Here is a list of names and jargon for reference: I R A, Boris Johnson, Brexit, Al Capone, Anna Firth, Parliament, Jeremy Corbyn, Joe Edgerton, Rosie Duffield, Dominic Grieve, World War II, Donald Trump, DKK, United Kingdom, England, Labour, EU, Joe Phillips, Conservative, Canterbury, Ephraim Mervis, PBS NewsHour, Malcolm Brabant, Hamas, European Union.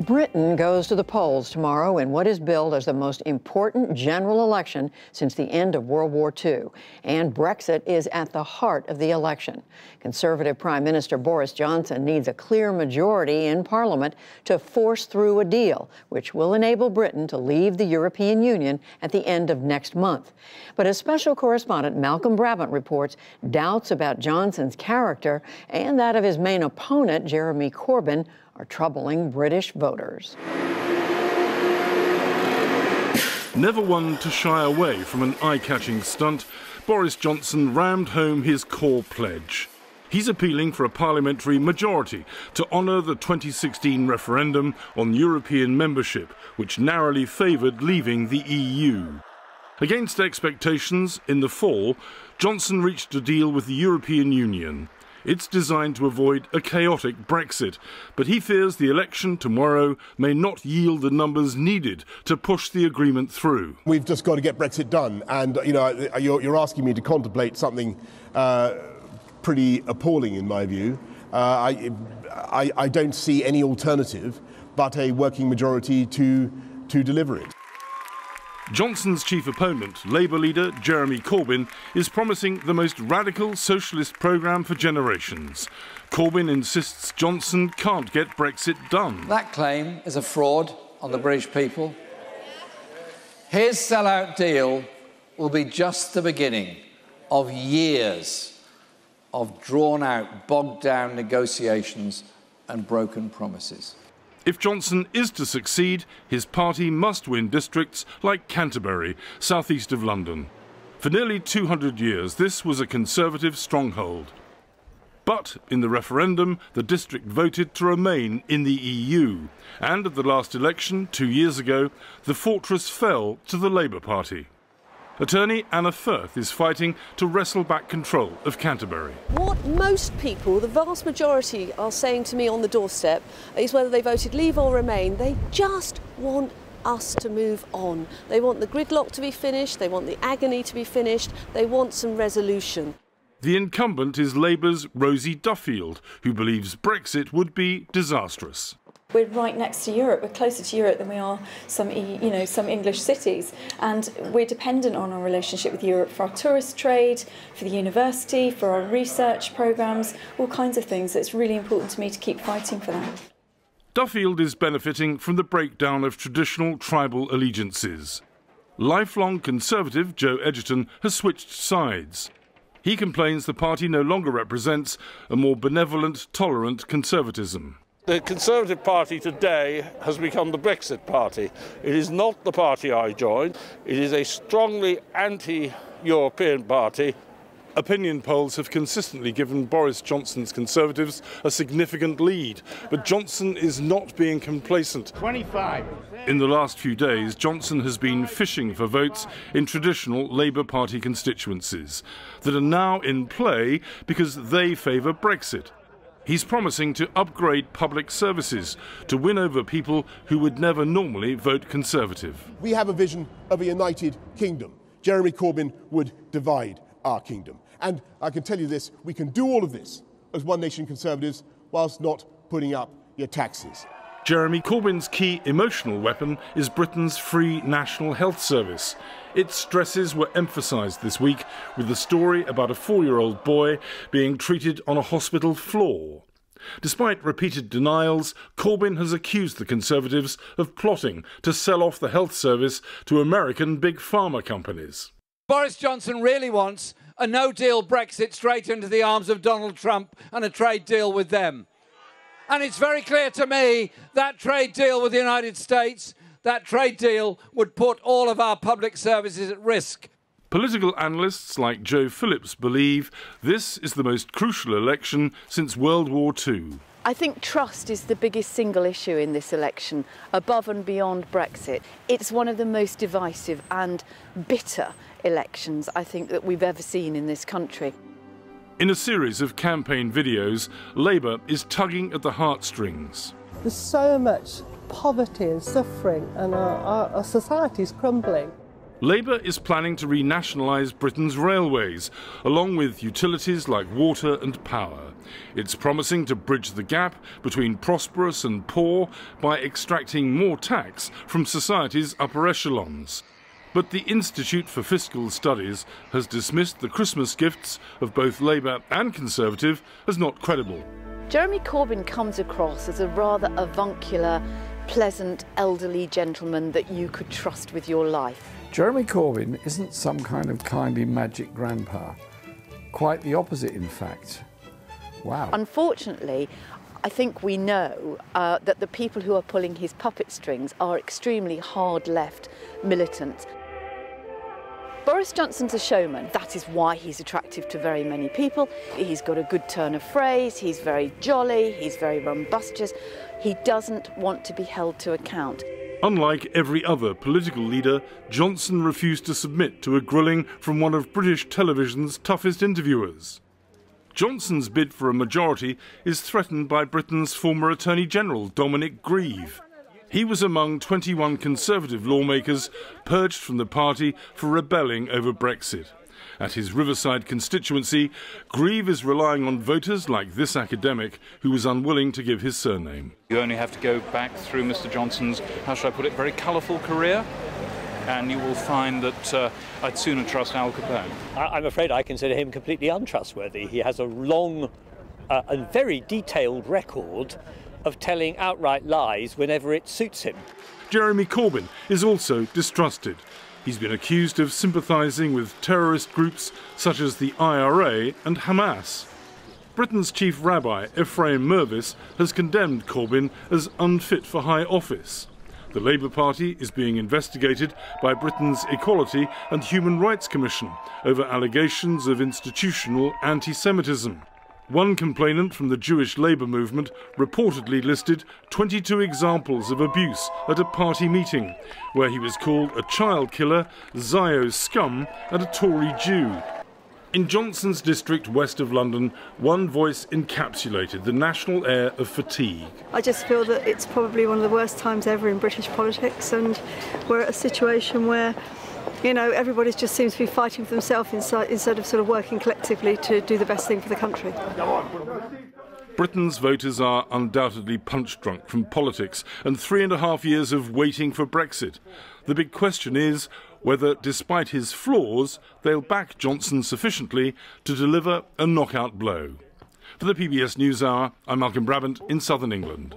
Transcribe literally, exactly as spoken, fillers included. Britain goes to the polls tomorrow in what is billed as the most important general election since the end of World War Two, and Brexit is at the heart of the election. Conservative Prime Minister Boris Johnson needs a clear majority in Parliament to force through a deal, which will enable Britain to leave the European Union at the end of next month. But as special correspondent Malcolm Brabant reports, doubts about Johnson's character and that of his main opponent, Jeremy Corbyn, are troubling British voters. Never one to shy away from an eye-catching stunt, Boris Johnson rammed home his core pledge. He's appealing for a parliamentary majority to honour the twenty sixteen referendum on European membership, which narrowly favoured leaving the E U. Against expectations, in the fall, Johnson reached a deal with the European Union. It's designed to avoid a chaotic Brexit, but he fears the election tomorrow may not yield the numbers needed to push the agreement through. We've just got to get Brexit done, and you know, you're asking me to contemplate something uh, pretty appalling in my view. Uh, I, I, I don't see any alternative but a working majority to, to deliver it. Johnson's chief opponent, Labour leader Jeremy Corbyn, is promising the most radical socialist programme for generations. Corbyn insists Johnson can't get Brexit done. That claim is a fraud on the British people. His sellout deal will be just the beginning of years of drawn-out, bogged-down negotiations and broken promises. If Johnson is to succeed, his party must win districts like Canterbury, southeast of London. For nearly two hundred years, this was a Conservative stronghold. But in the referendum, the district voted to remain in the E U. And at the last election, two years ago, the fortress fell to the Labour Party. Attorney Anna Firth is fighting to wrestle back control of Canterbury. What most people, the vast majority, are saying to me on the doorstep is whether they voted leave or remain, they just want us to move on. They want the gridlock to be finished, they want the agony to be finished, they want some resolution. The incumbent is Labour's Rosie Duffield, who believes Brexit would be disastrous. We're right next to Europe. We're closer to Europe than we are some, you know, some English cities, and we're dependent on our relationship with Europe for our tourist trade, for the university, for our research programmes, all kinds of things. It's really important to me to keep fighting for that. Duffield is benefiting from the breakdown of traditional tribal allegiances. Lifelong Conservative Joe Edgerton has switched sides. He complains the party no longer represents a more benevolent, tolerant conservatism. The Conservative Party today has become the Brexit Party. It is not the party I joined. It is a strongly anti-European party. Opinion polls have consistently given Boris Johnson's Conservatives a significant lead, but Johnson is not being complacent. twenty-five. In the last few days, Johnson has been fishing for votes in traditional Labour Party constituencies that are now in play because they favour Brexit. He's promising to upgrade public services to win over people who would never normally vote Conservative. We have a vision of a united kingdom. Jeremy Corbyn would divide our kingdom. And I can tell you this, we can do all of this as One Nation Conservatives whilst not putting up your taxes. Jeremy Corbyn's key emotional weapon is Britain's free National Health Service. Its stresses were emphasised this week with the story about a four-year-old boy being treated on a hospital floor. Despite repeated denials, Corbyn has accused the Conservatives of plotting to sell off the health service to American big pharma companies. Boris Johnson really wants a no-deal Brexit straight into the arms of Donald Trump and a trade deal with them. And it's very clear to me that trade deal with the United States, that trade deal would put all of our public services at risk. Political analysts like Joe Phillips believe this is the most crucial election since World War Two. I think trust is the biggest single issue in this election, above and beyond Brexit. It's one of the most divisive and bitter elections, I think, that we've ever seen in this country. In a series of campaign videos, Labour is tugging at the heartstrings. There's so much poverty and suffering, and our, our, our society's crumbling. Labour is planning to renationalise Britain's railways, along with utilities like water and power. It's promising to bridge the gap between prosperous and poor by extracting more tax from society's upper echelons. But the Institute for Fiscal Studies has dismissed the Christmas gifts of both Labour and Conservative as not credible. Jeremy Corbyn comes across as a rather avuncular, pleasant, elderly gentleman that you could trust with your life. Jeremy Corbyn isn't some kind of kindly magic grandpa. Quite the opposite, in fact. Wow. Unfortunately, I think we know uh, that the people who are pulling his puppet strings are extremely hard-left militants. Boris Johnson's a showman. That is why he's attractive to very many people. He's got a good turn of phrase, he's very jolly, he's very rumbustious. He doesn't want to be held to account. Unlike every other political leader, Johnson refused to submit to a grilling from one of British television's toughest interviewers. Johnson's bid for a majority is threatened by Britain's former Attorney General, Dominic Grieve. He was among twenty-one Conservative lawmakers purged from the party for rebelling over Brexit. At his Riverside constituency, Grieve is relying on voters like this academic who was unwilling to give his surname. You only have to go back through Mr Johnson's, how should I put it, very colourful career, and you will find that uh, I'd sooner trust Al Capone. I'm afraid I consider him completely untrustworthy. He has a long uh, and very detailed record of telling outright lies whenever it suits him. Jeremy Corbyn is also distrusted. He's been accused of sympathising with terrorist groups such as the I R A and Hamas. Britain's chief rabbi, Ephraim Mervis, has condemned Corbyn as unfit for high office. The Labour Party is being investigated by Britain's Equality and Human Rights Commission over allegations of institutional anti-Semitism. One complainant from the Jewish labour movement reportedly listed twenty-two examples of abuse at a party meeting, where he was called a child killer, Zio scum and a Tory Jew. In Johnson's district west of London, one voice encapsulated the national air of fatigue. I just feel that it's probably one of the worst times ever in British politics, and we're at a situation where, you know, everybody just seems to be fighting for themselves instead of sort of working collectively to do the best thing for the country. Britain's voters are undoubtedly punch drunk from politics and three and a half years of waiting for Brexit. The big question is whether, despite his flaws, they'll back Johnson sufficiently to deliver a knockout blow. For the P B S NewsHour, I'm Malcolm Brabant in southern England.